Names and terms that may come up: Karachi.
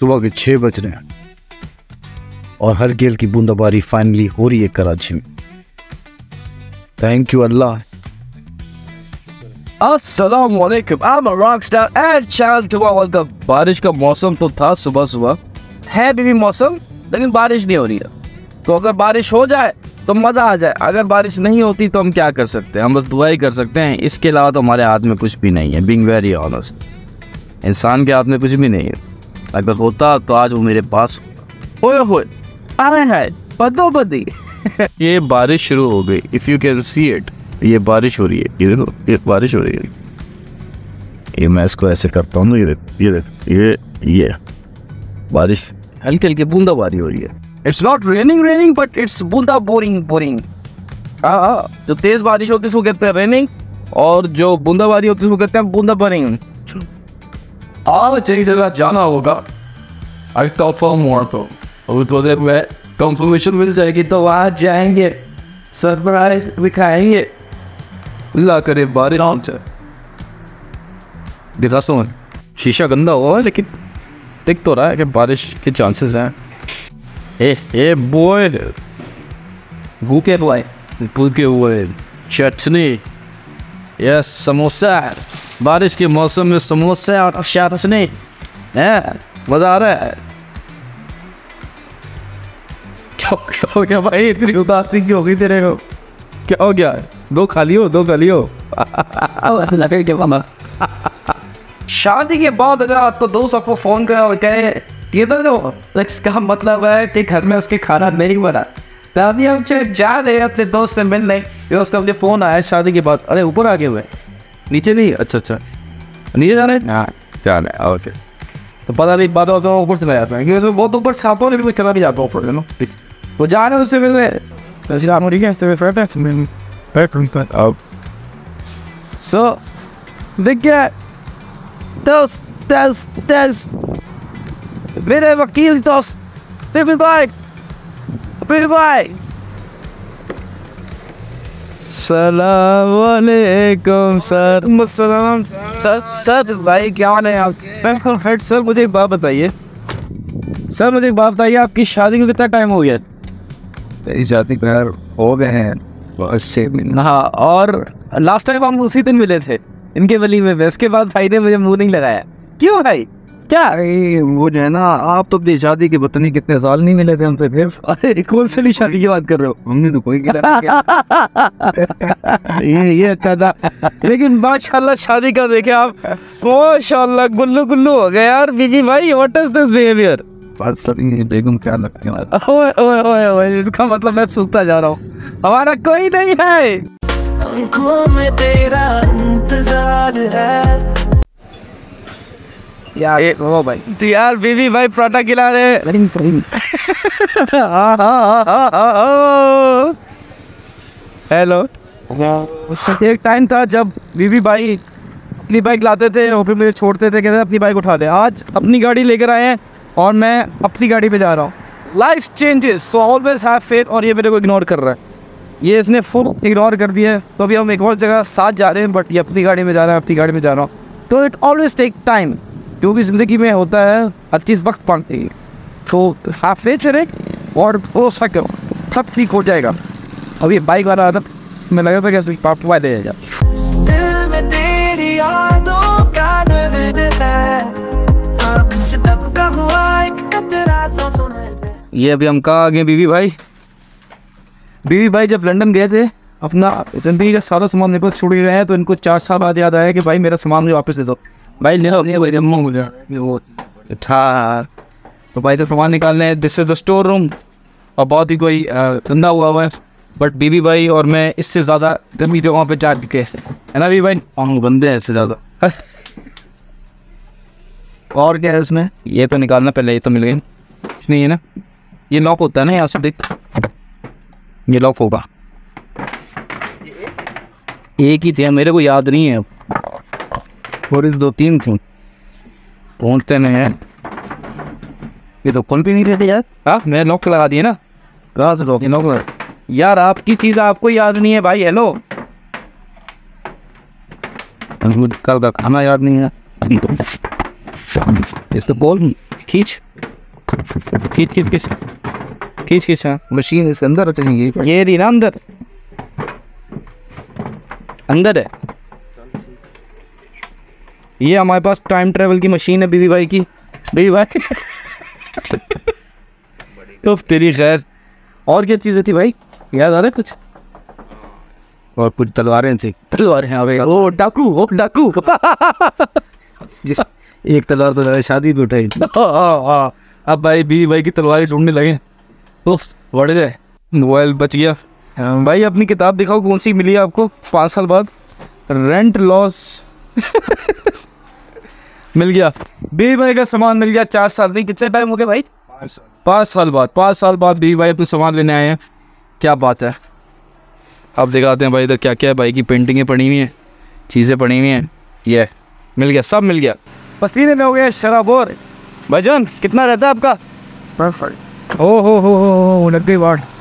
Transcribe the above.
सुबह के 6 बज रहे हैं और हर गेल की बूंदाबारी फाइनली हो रही है कराची में। Thank you Allah. अस्सलाम वालेकुम, I am a rockstar and child to world cup. बारिश का मौसम तो था, सुबह सुबह है भी मौसम, लेकिन बारिश नहीं हो रही है। तो अगर बारिश हो जाए तो मज़ा आ जाए, अगर बारिश नहीं होती तो हम क्या कर सकते हैं? हम बस दुआ ही कर सकते हैं। इसके अलावा तो हमारे हाथ में कुछ भी नहीं है। बीइंग वेरी ऑनेस्ट, इंसान के हाथ में कुछ भी नहीं है। अगर होता तो आज वो मेरे पास। ओए होए, अरे हाय, बदो बदी। ये बारिश शुरू हो गई। If you can see it, ये बारिश हो रही है। ये देखो, ये बारिश हो रही है। ये मैं इसको ऐसे करता हूँ, ये देखो, ये देखो, ये बारिश। हल्की हल्की बूंदाबारी हो रही है। It's not raining but it's बूंदा बोरिंग। हाँ, जो तेज़ बारिश होती है उसको कहते हैं रेनिंग, और जो बूंदाबारी होती है उसको कहते हैं बूंदा बोरिंग। आज एक जगह जाना होगा, आई कंफर्म हुआ तो अभी थोड़े में कंफर्मेशन मिल जाएगी तो वहाँ जाएंगे, सरप्राइज दिखाएंगे। अल्लाह करे बारिश ना हो। दिखा सो शीशा गंदा हुआ है, लेकिन दिख तो रहा है कि बारिश के चांसेस हैं। ए बॉय, भूखे बॉय, भूखे हुए चटनी, यस समोसा। बारिश के मौसम में समोसे और चटनी, मज़ा आ रहा है। क्या हो गया भाई, इतनी उदासी क्यों हो गई तेरे को? क्या हो गया? दो खा लियो। शादी के बाद अगर आपको दोस्त आपको फ़ोन करे और कहे ये तो लो, इसका मतलब है कि घर में उसके खाना नहीं बना। तभी हम जा रहे हैं अपने दोस्त से मिलने, फिर उसका मुझे फ़ोन आया शादी के बाद। अरे ऊपर आगे हुए, नीचे नहीं, अच्छा नीचे जाना है। हाँ जाना है, ओके। तो पता नहीं बात होता है ऊपर से मैं जाता हूँ, क्योंकि बहुत ऊपर से खाता हूँ, लेकिन चला भी जाता हूँ ऊपर से। ठीक, तो जा रहे हैं उससे मिलने। सो देख गया मेरे वकील दोस्त भाई। सलाम वालेकुम सर। सलाम सर। भाई क्या हाल है आप? हेड सर, मुझे एक बात बताइए। आपकी शादी को कितना टाइम हो गया? तेरी शादी प्यार हो गए हैं 6 महीने। हाँ, और लास्ट टाइम हम उसी दिन मिले थे इनके वली में। इसके बाद भाई ने मुझे मुँह नहीं लगाया। क्यों भाई? क्या वो जो है ना, आप तो अपनी शादी के पता नहीं कितने साल नहीं मिले थे हमसे। फिर अरे कौन से शादी की बात कर रहे हो? हमने तो कोई ये अच्छा था, लेकिन माशाल्लाह शादी का देखे आप, माशाल्लाह गुल्लू गुल्लू हो गए यार। बीबी भाई, व्हाट इज दिस बिहेवियर? बात सभी बेगम क्या लगती है? ओए ओए ओए, इसका मतलब मैं सूखता जा रहा हूँ, हमारा कोई नहीं है यार। वो भाई तो यार बीवी भाई पराठा खिला रहे हैं। हेलो, एक टाइम था जब बीवी भाई अपनी बाइक लाते थे और फिर मुझे छोड़ते थे, कहते अपनी बाइक उठा दे। आज अपनी गाड़ी लेकर आए हैं और मैं अपनी गाड़ी पे जा रहा हूँ। Life changes, so always have faith. और ये मेरे को इग्नोर कर रहा है, ये इसने फुल इग्नोर कर दिया है। तो अभी हम एक और जगह साथ जा रहे हैं, बट ये अपनी गाड़ी में जा रहा है, अपनी गाड़ी में जा रहा हूँ। तो इट ऑलवेज टेक टाइम, जो भी ज़िंदगी में होता है हर चीज़ वक्त पाती है। तो हाफे चले और भरोसा करो, सब ठीक हो जाएगा। अब ये बाइक वाला आदत मैं लगा था कैसे पाप वाई दे जाएगा। ये अभी हम कहाँ आ गए? बीवी भाई जब लंदन गए थे, अपना ज़िंदगी का सारा सामान मेरे पास छोड़ ही रहे हैं, तो इनको 4 साल बाद याद आया कि भाई मेरा सामान मुझे वापस दे दो। भाई ले वो ठार, तो भाई तो सामान निकाल रहे हैं। This is the store room और बहुत ही कोई गंदा हुआ है, बट बीबी भाई और मैं इससे ज़्यादा गंदी जगहों पे जा चुके है ना बीबी भाई। और बंदे हैं इससे ज़्यादा। और क्या है उसमें? ये तो निकालना पहले, ये तो मिल गई नहीं है ना। ये लॉक होता है ना यहाँ से, देख ये लॉक होगा। एक ही थे, मेरे को याद नहीं है, थोड़ी 2-3 थी, पहुँचते नहीं हैं। ये तो खोल भी नहीं रहते यार। हाँ, मैंने लॉक लगा दिए ना। कहाँ से लॉक? लॉक यार, आपकी चीज़ आपको याद नहीं है भाई। हेलो, कल का खाना याद नहीं है इसको बोल। खींच खींच खींच खींच खींच खींच। हाँ मशीन इसके अंदर चलेंगी, ये रही ना अंदर, अंदर है। ये हमारे पास टाइम ट्रेवल की मशीन है बीबी भाई की, बीबी भाई। तो तेरी शहर और क्या चीज़ें थी भाई, याद आ रहा है कुछ? और कुछ तलवारें थी, तलवारें हैं वो डाकू, वो डाकू। एक तलवार तो शादी में उठाई। अब भाई बीवी भाई की तलवारें ढूंढने लगे। उफ बढ़ गए, मोबाइल बच गया। भाई अपनी किताब दिखाओ, कौन सी मिली आपको 5 साल बाद? रेंट लॉस मिल गया, बीवी भाई का सामान मिल गया। 4 साल नहीं, कितने टाइम हो गया भाई? 5 साल बाद, 5 साल बाद बीवी भाई अपना सामान लेने आए हैं। क्या बात है। अब दिखाते हैं भाई इधर क्या क्या है। भाई की पेंटिंगें पड़ी हुई हैं, चीज़ें पड़ी हुई हैं। ये मिल गया, सब मिल गया। पसीने में हो गया शराबोर। भाईजान कितना रहता है आपका? परफेक्ट। ओ हो लग गई वार्ड।